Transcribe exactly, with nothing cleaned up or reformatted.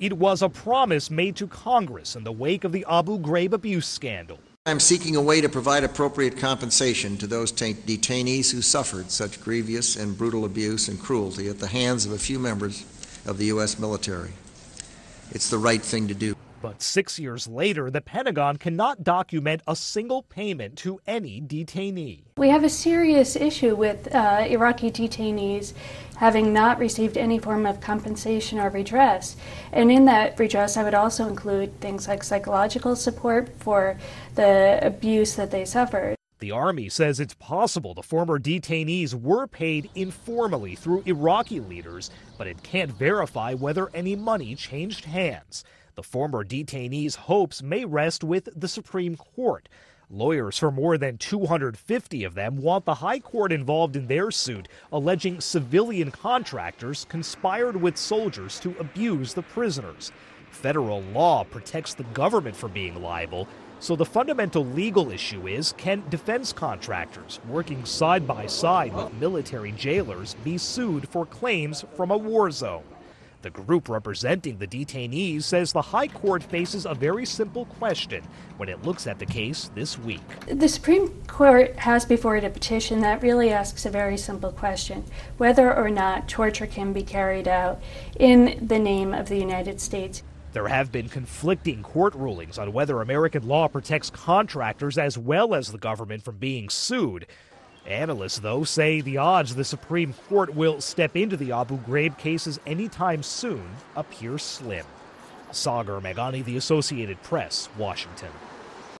It was a promise made to Congress in the wake of the Abu Ghraib abuse scandal. I'm seeking a way to provide appropriate compensation to those detainees who suffered such grievous and brutal abuse and cruelty at the hands of a few members of the U S military. It's the right thing to do. But six years later, the Pentagon cannot document a single payment to any detainee. We have a serious issue with uh, Iraqi detainees having not received any form of compensation or redress. And in that redress, I would also include things like psychological support for the abuse that they suffered. The Army says it's possible the former detainees were paid informally through Iraqi leaders, but it can't verify whether any money changed hands. The former detainees' hopes may rest with the Supreme Court. Lawyers for more than two hundred fifty of them want the High Court involved in their suit, alleging civilian contractors conspired with soldiers to abuse the prisoners. Federal law protects the government from being liable, so the fundamental legal issue is, can defense contractors working side by side with military jailers be sued for claims from a war zone? The group representing the detainees says the High Court faces a very simple question when it looks at the case this week. The Supreme Court has before it a petition that really asks a very simple question: whether or not torture can be carried out in the name of the United States. There have been conflicting court rulings on whether American law protects contractors as well as the government from being sued. Analysts, though, say the odds the Supreme Court will step into the Abu Ghraib cases anytime soon appear slim. Sagar Meghani, The Associated Press, Washington.